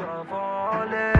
الطفولة.